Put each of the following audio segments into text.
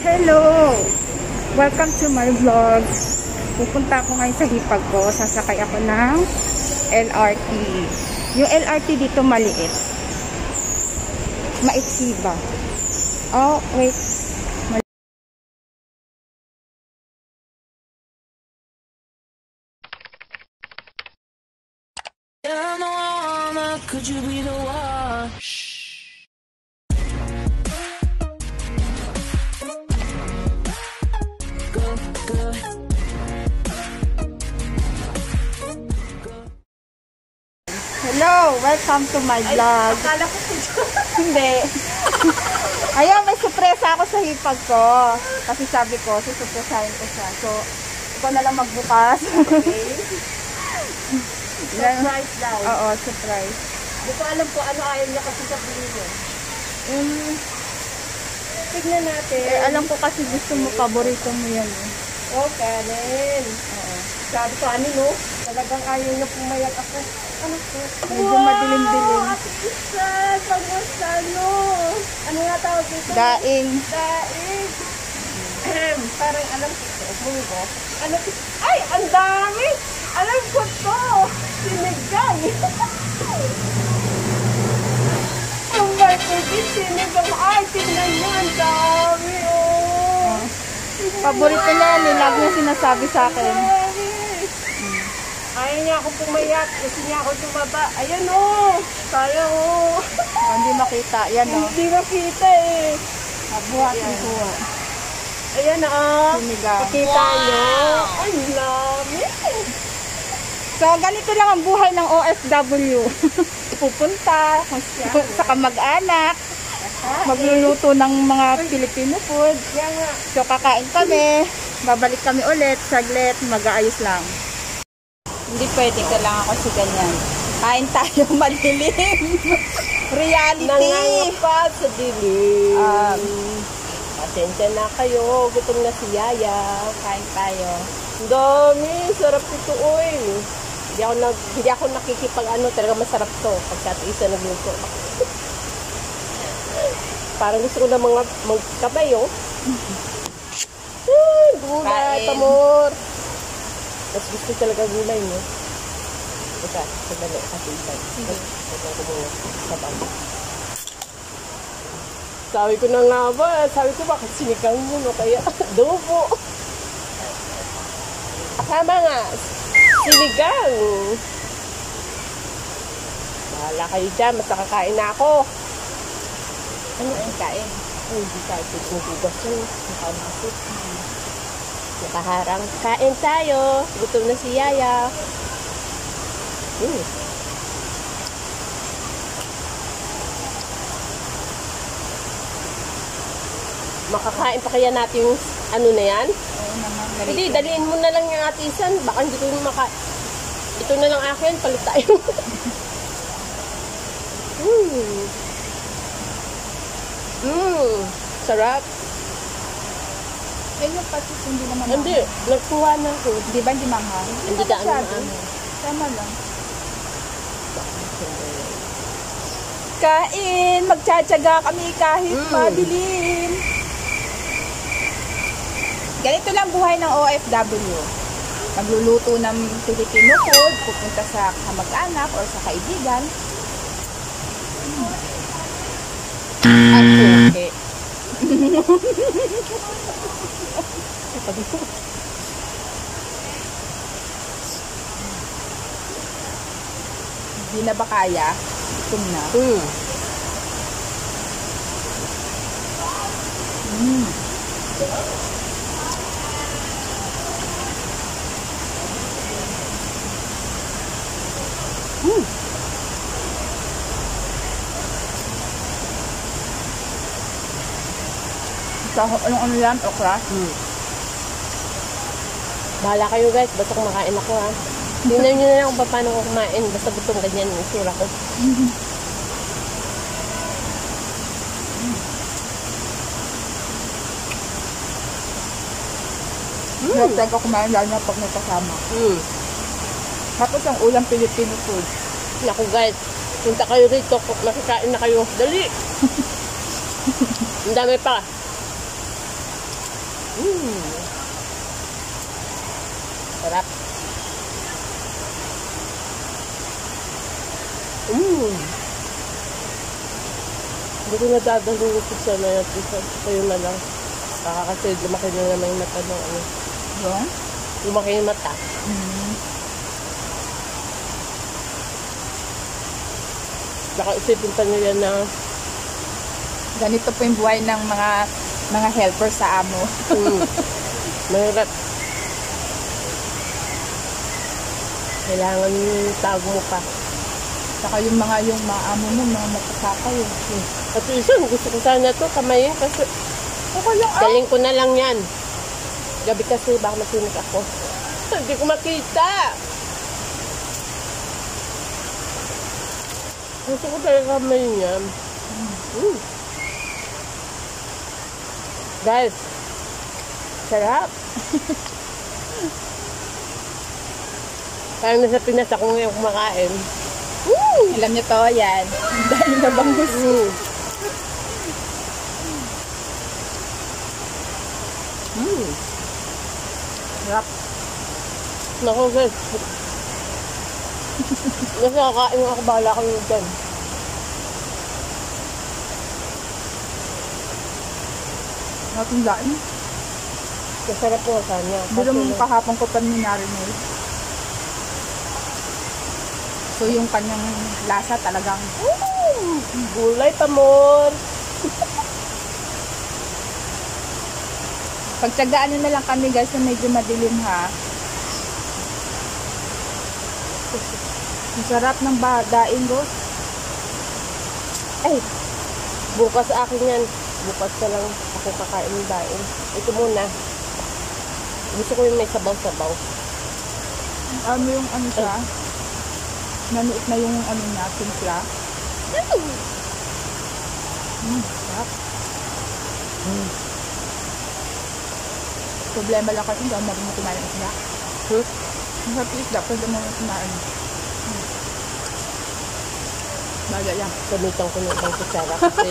Hello! Welcome to my vlog. Pupunta ako ngayon sa hipag ko. Sasakay ako ng LRT. Yung LRT dito maliit. Maiksi ba? Oh, wait. Could you be the one? Hello, welcome to my vlog. Akala ko video. Hindi. Ayun, may surpresa ako sa hipag ko. Kasi sabi ko, susurpresahin ko siya. So, ako na lang magbukas. Okay. Surprise daw. Oo, surprise. Hindi ko alam po ano ayaw niya kasi sabihin mo. Tignan natin. Eh, alam ko kasi gusto mo, paborito mo yan. Oo, Karen. Oo. Sabi ko ano, no? Talagang ayaw niya pumayag ako. Ano po? Medyo madilim-dilim. Wow! Ate Kisal! Pagusta, no? Ano nga tawag dito? Daing. Daing. Parang alam ko. Bungo. Ano? Ay! Ang dami! Alam ko to! Sinigang! Ang barkugit, sinigang! Ay, tignan nyo! Ang dami! Oh. Paborito na yan. Lagi niya sinasabi sa akin. Ayaw niya ako pumayat. Kasi niya ako tumaba. Ayan oh! Tayo oh! Hindi makita. Yan oh. Hindi makita eh. Mabuhat ang buwan. Ayan oh! Sinigang. Pakita nyo. Ang dami! So, ganito lang ang buhay ng OFW. Pupunta sa kamag-anak, magluluto ng mga Filipino food. So, kakain kami, babalik kami ulit, saglit, mag-aayos lang. Hindi pwede ka lang ako si ganyan. Kain tayo, madilim. Reality. Nangangapat sa dilim. Pasensya na kayo, gutom na si Yaya. Kain tayo. Dami, sarap ito, oy. Hindi ako nakikipag-ano, talaga masarap to. Pagkat isa nagluto. Parang gusto ko na mga magkabay, oh. Gulay, tamor. Mas gusto talaga gulay, no? Ika, sandali, kasi isa. Sabi ko na nga ba, sabi ko bakit sinigang mo, no? Kaya, dobo. Tama nga, sinigang. Bahala kayo dyan, mas nakakain na ako. Ano ang kain? Ay, hindi tayo pagkukugas yun. Nakamasok. Nakaharang kain tayo. Gutom na si Yaya. Makakain pa kaya natin yung ano na yan? Hindi, daliin mo na lang yung atisan. Baka hindi ko yung makain. Ito na lang akin, palit tayo. Sarap. Ayun yung patis, hindi naman ako. Hindi, nagkuha na ako. Di ba hindi mama? Hindi daan na ako. Tama lang. Kain! Magtsatsaga kami kahit madilim. Ganito lang buhay ng OFW. Magluluto ng Filipino food, pupunta sa kamag-anak o sa kaibigan. At puke. Hindi na ba kaya? Itom na. Sa ano yan? Okra? Bahala kayo guys. Basta kumakain ako ha. Tingnan nyo na lang kung paano ko kumain. Basta gutom ganyan yung sura ko. Nagtag ko kumain lalo na pag nagkasama. Tapos ang ulam Pilipino food. Naku guys, punta kayo rito. Makikain na kayo. Dali! Ang dami pa. Serap. Hindi ko nadadalong sa na natin. Kayo na lang. Baka kasi lumaki na naman yung mata ng ano. Huh? Lumaki yung mata. Baka isipin pa nyo yan na ganito po yung buhay ng mga helper sa amo. Mahirap. Kailangan yung tawag mo pa. Saka yung mga amo mo, mga matasakay. At isang gusto ko sana ito, kamayin. Kasi galing ko na lang yan. Gabi kasi baka masinig ako. Hindi ko makita. Gusto ko talaga kamayin yan. Guys, sarap. Parang nasa Pinas ako ngayon kumakain. Alam niyo to, yan. Dahil na bangus. Sarap. Naku, guys. Nasa kakain ako, bahala ko yun dyan. Natundaan. Kasarap po sa niya. Bilo mong kahapon ko pa minarinate. So yung kanyang lasa talagang gulay pamor. Pagtyagaan nyo na lang kami guys na medyo madilim ha. Ang sarap ng daing guys. Ay, bukas akin yan. Bukas na lang ako kakain ng daing. Ito muna. Gusto ko yung may sabaw-sabaw. Ano yung ano siya? Nanuot na yung ano niya, timpla. Sarap. Problema lang kasi daw marunong kumain sila. Masapit dapat daw marunong kumain. Baga lang. Salutan ko na ibang kutsara kasi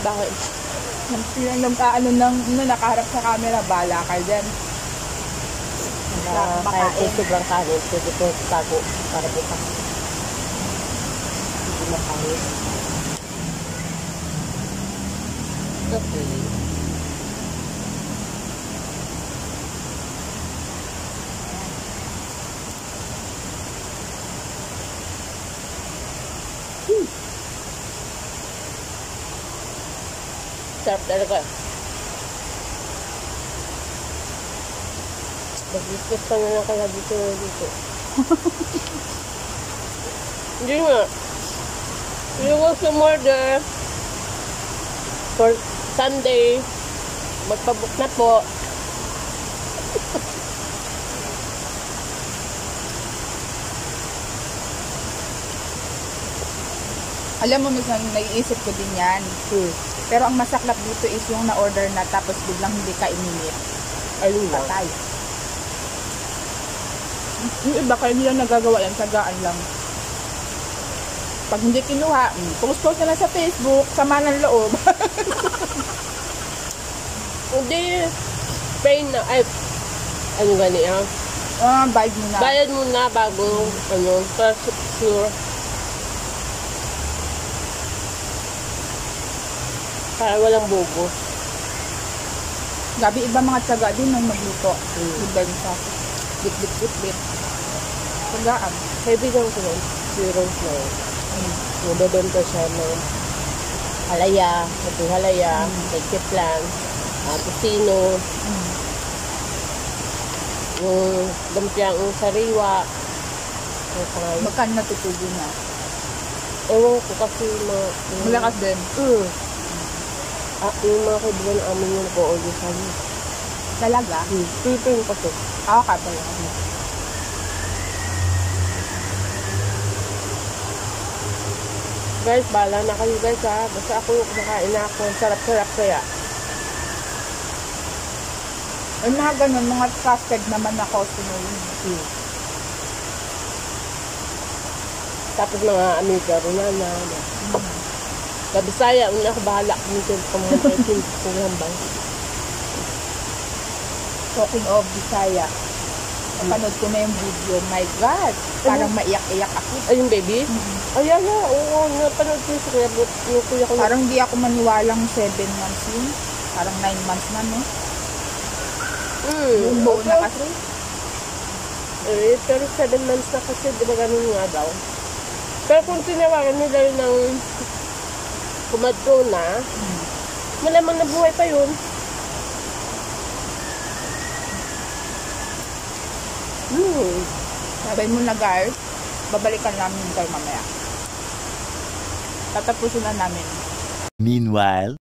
bakit? Nang kaano nang nakaharap sa camera, bala ka dyan. Kaya po sobrang kanin, pwede po tago para bukas. Hindi makain. Okay. Sarap talaga. Mag-discuss pa na lang kaya dito na dito. Hindi nga. You will sumorder for Sunday. Magpabook na po. Alam mo, minsan naiisip ko din yan. Pero ang masaklap dito is yung na-order na tapos biglang hindi ka iminit. Ayun lang. Patay. Yung iba kayo nila nagagawa yan, tagaan lang. Pag hindi kinuha, post na lang sa Facebook, sama ng loob. Hindi, pay na, ay, ano ganyan? Bayad muna. Bayad muna bago, ano, para sure. Para walang bobo. Gabi iba mga tiyaga din nang magluto. Iba yung sa bit. Tagaan. Kaibigan ko yun. Si Rose na yun. Nababenta siya ng halaya, mating halaya, may kiplan, pusino, yung dampiang sariwa. Magkano natutubo na? Ewan ko kasi mga... Malakas din? Yung mga kaibigan amin yung nag-o-order sa amin. Talaga? Pipin ko to. Ako ka pala. Guys, bala na kayo guys ha. Basta ako yung kumakain na ako. Sarap-sarap kaya. Ay mga ganun, mga trusted naman ako sinuwi. Tapos mga amiga rin na. Kabisaya, una ko bahala kung hambang. talking of Bisaya. Napanood ko na yung video. My God! Parang maiyak-iyak ako. Ay, yung baby? Ay, ay, ay. Oo, napanood ko yung kuya ko. Parang di ako maniwalang 7 months yun. Parang 9 months na, no? Yung buo na kasi. Eh, pero 7 months na kasi, di ba ganun nga daw? Pero kung tinawagan nila rin ng kumadro na, malamang nabuhay pa yun. Sabi mo na guys, babalikan namin tayo mamaya. Tatapusin na namin. Meanwhile,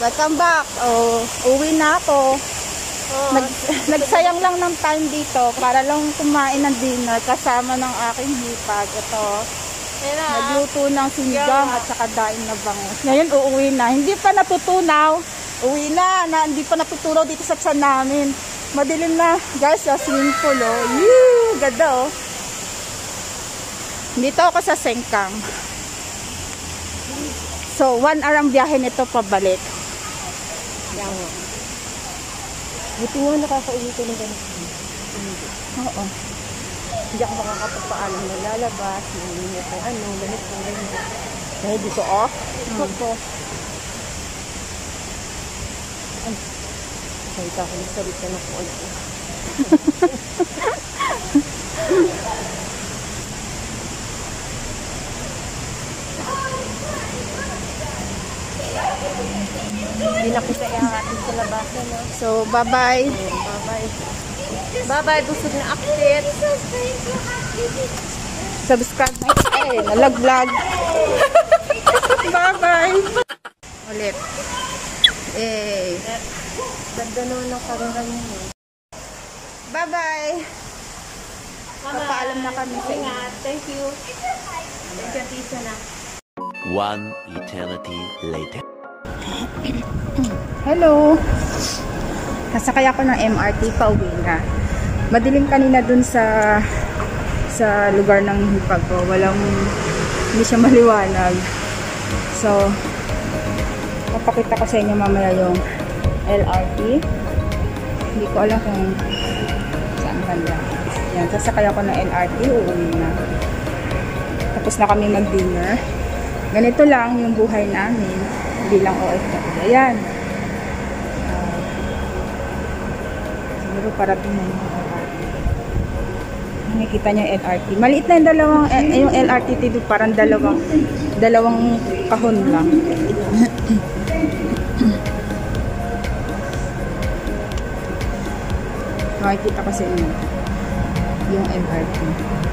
welcome back. Oh, uwi na ako. Nagsayang lang ng time dito para lang kumain ng dinner kasama ng aking hipag. Ito, nagluto ng sinigang at saka daing na bangus. Ngayon uuwi na. Hindi pa natutunaw. Uwi na, hindi pa natutunaw dito sa tiyan namin. Madilim na guys, sa swimming pool. Yee, gado. Dito ako sa Sengkang. So, 1 hour ang biyahe nito pabalik. Buti nga nakakauwi ko ng ganito. Oo. Hindi ako makakapagpaalam na lalabas, nanginip ng ano, ganito. Ay, dito off. Dito. Ay, kahit ako nasalita na po ulit. So, bye-bye. Bye-bye. Busog na update. Subscribe na eh. Nalag-vlog. Bye-bye. Ulit. Eh. Ganda naman ang karungan mo. Bye-bye. Papaalam na kami sa inyo. Thank you. Thank you, Tisa na. 1 eternity later. Hello! Kasakay ako ng MRT pa uwi na. Madilim kanina dun sa lugar ng hipag ko. Hindi siya maliwanag. So, papakita ko sa inyo mamaya yung LRT. Hindi ko alam kung saan kanda. Yan, sasakay ako ng LRT, uuwi na. Tapos na kami mag-dinner. Ganito lang yung buhay namin bilang OFW. Ayan. Siguro para tingnan yung LRT. Nakikita niyo yung LRT. Maliit na yung dalawang, yung LRT dito parang dalawang kahon lang. Makikita ko sa inyo yung LRT.